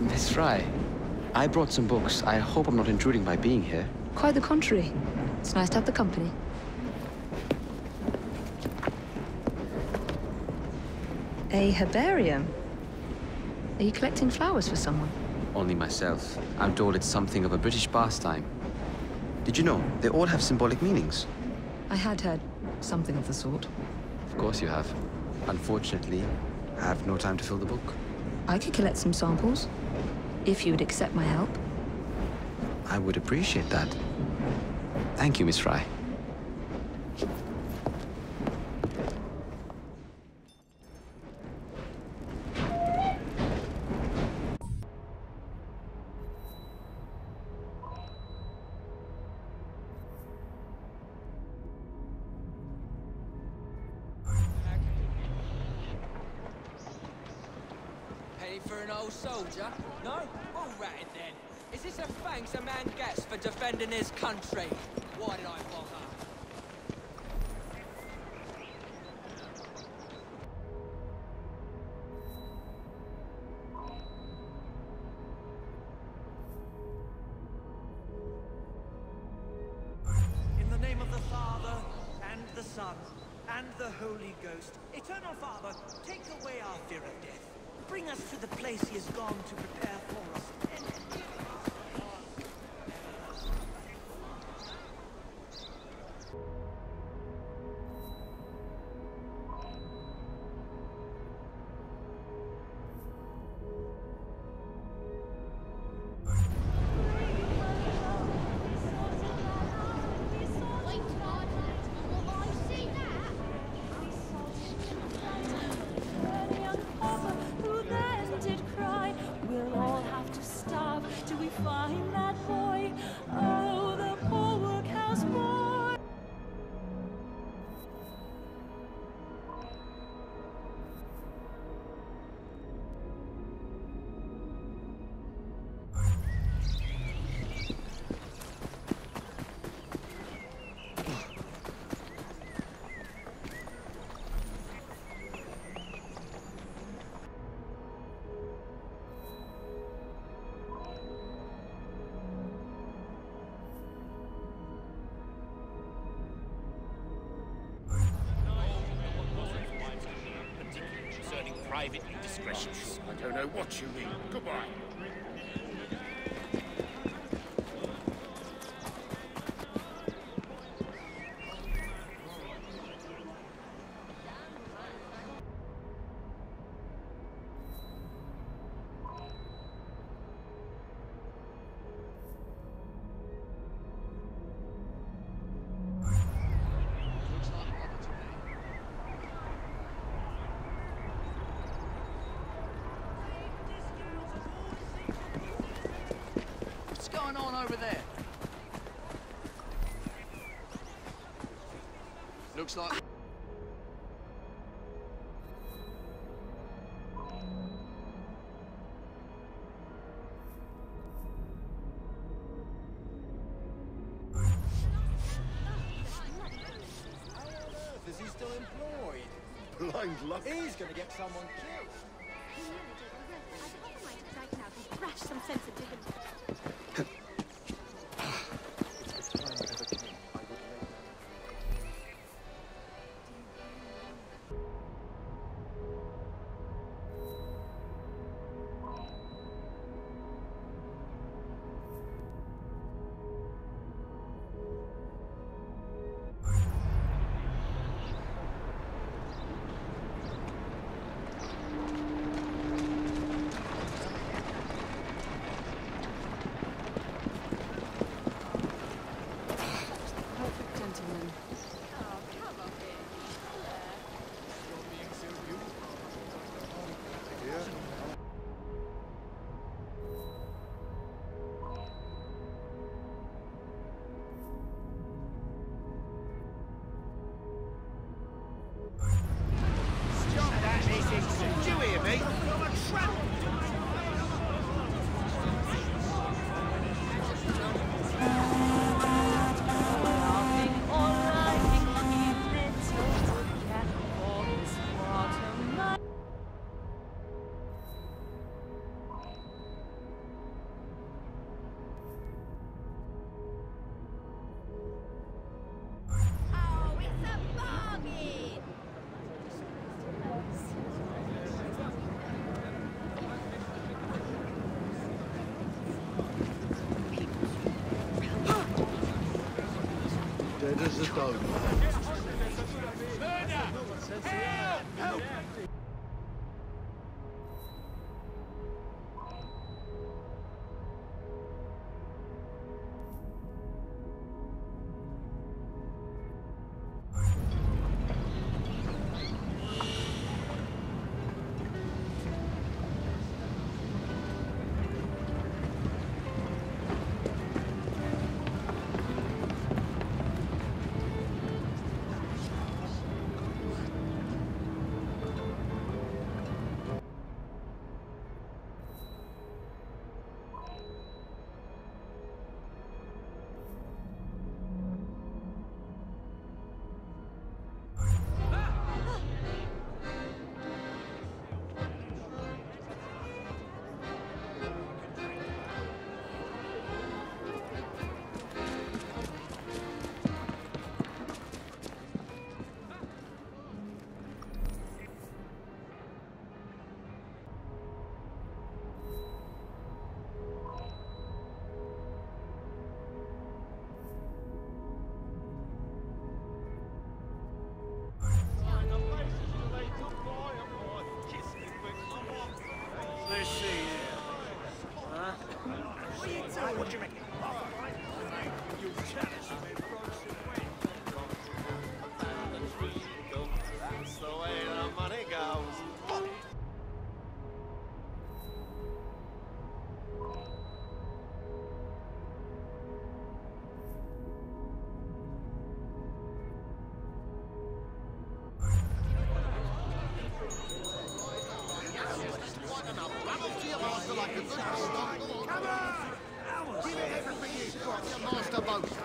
Miss Frye, I brought some books. I hope I'm not intruding by being here. Quite the contrary. It's nice to have the company. A herbarium? Are you collecting flowers for someone? Only myself. I'm told it's something of a British pastime. Did you know, they all have symbolic meanings? I had heard something of the sort. Of course you have. Unfortunately, I have no time to fill the book. I could collect some samples, if you would accept my help. I would appreciate that. Thank you, Miss Frye. For an old soldier? No? All right then. Is this a thanks a man gets for defending his country? Why did I bother? Private indiscretions. I don't know what you mean. Goodbye. Over there. Looks like... Is he still employed? Blind luck. He's gonna get someone killed. He never did. I think I might right now and thrash some sense into him. It is a dog. Help!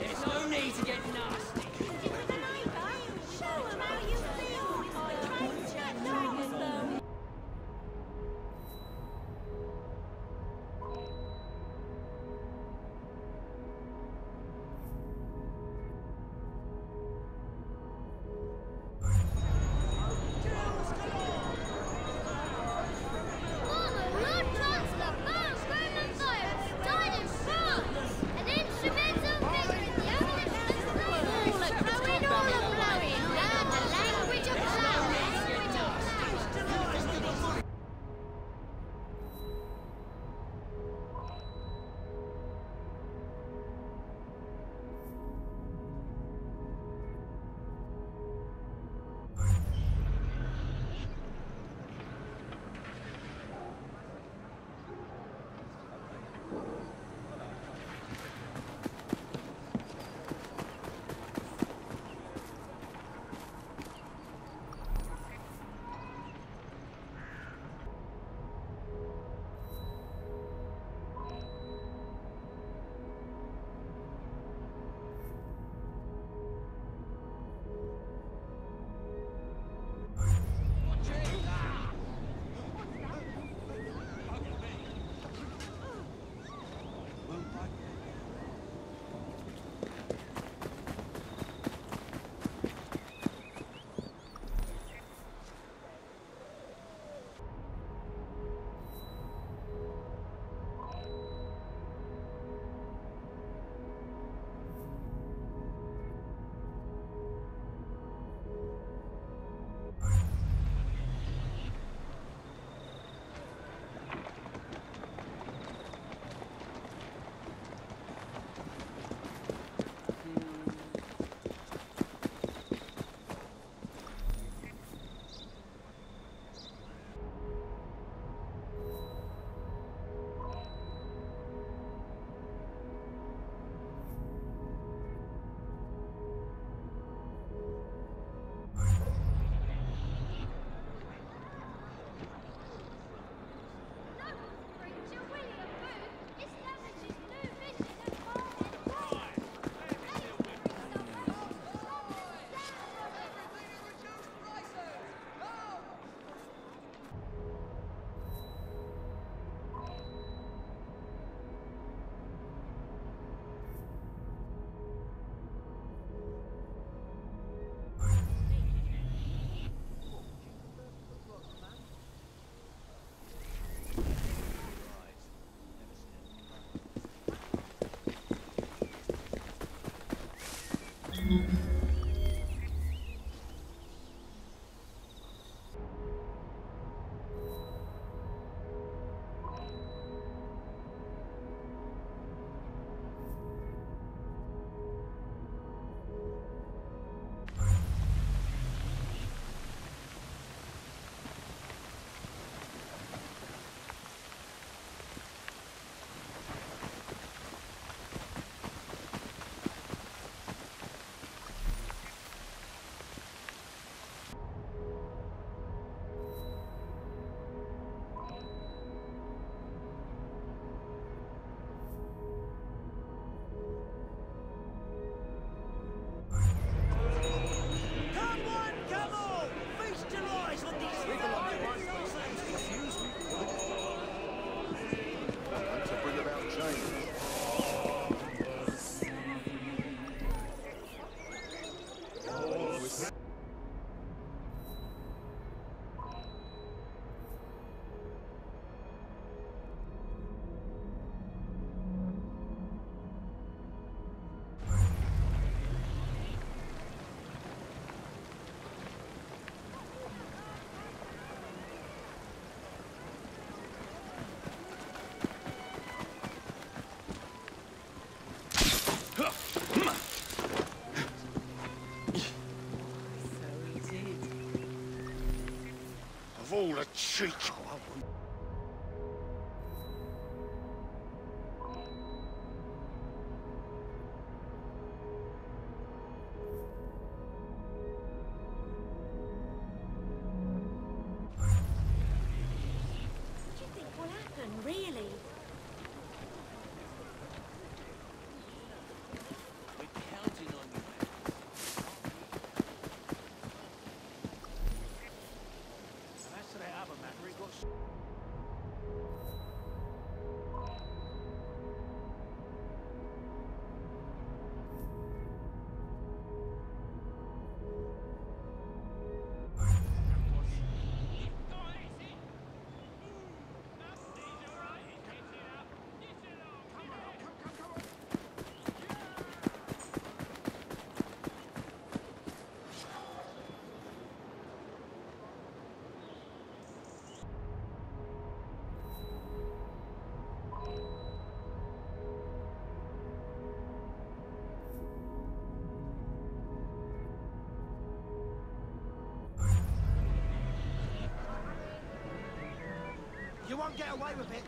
There's no need to get nasty. Give us an over. Show them how you feel. Chat down with them. Died in France! An instrumental victory! The only thing 追求啊！我。 You won't get away with it.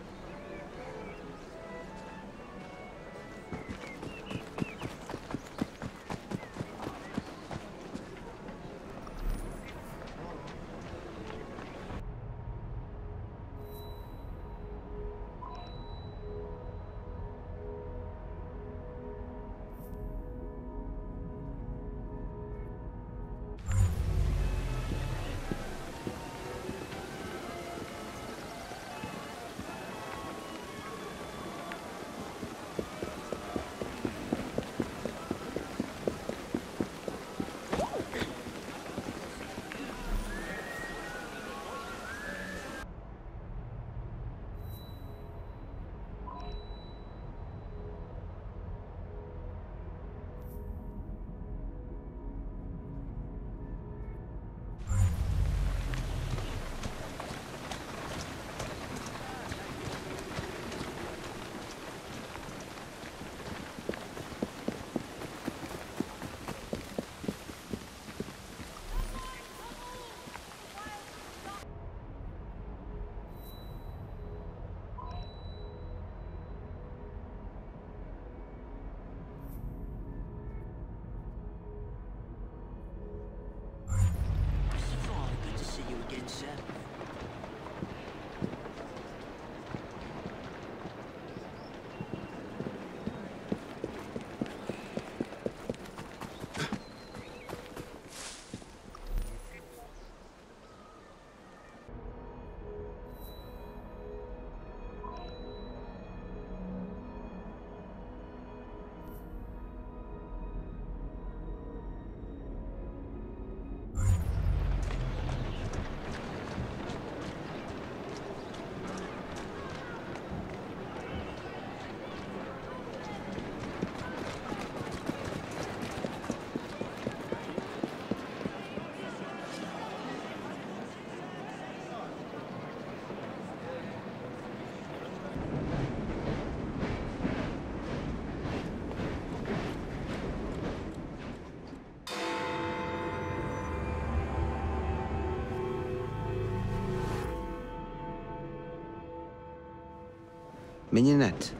Mignonette,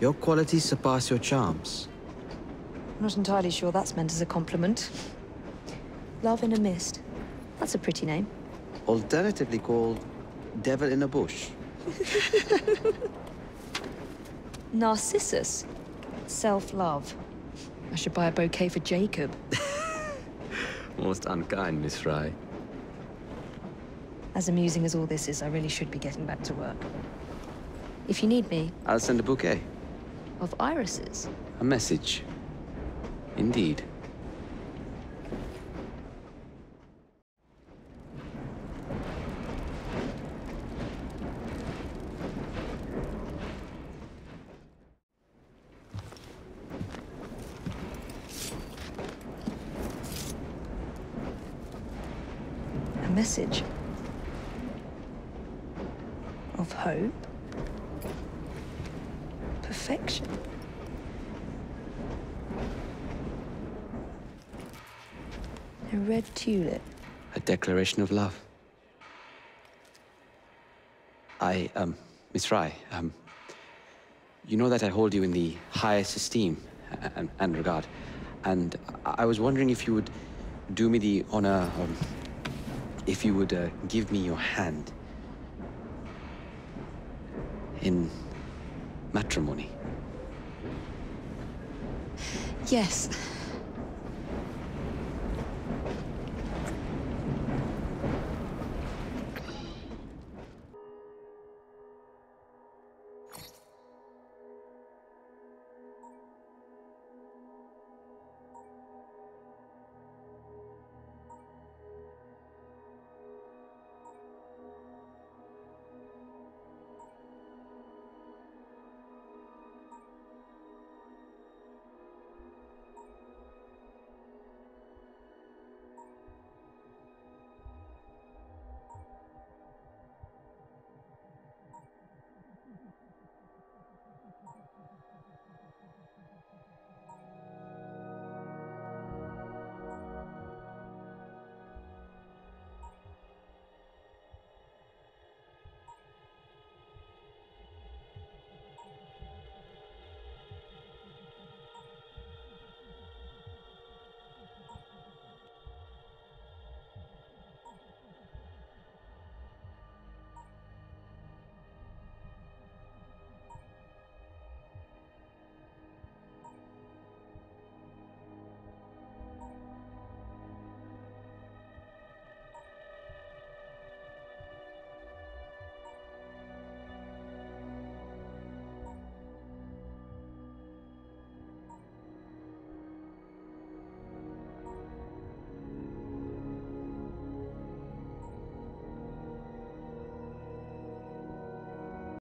your qualities surpass your charms. I'm not entirely sure that's meant as a compliment. Love in a mist. That's a pretty name. Alternatively called Devil in a Bush. Narcissus. Self-love. I should buy a bouquet for Jacob. Most unkind, Miss Frye. As amusing as all this is, I really should be getting back to work. If you need me... I'll send a bouquet. Of irises? A message. Indeed. A message? Of hope? Perfection. A red tulip. A declaration of love. Miss Frye, you know that I hold you in the highest esteem and regard, and I was wondering if you would do me the honor, if you would give me your hand in matrimony. Yes.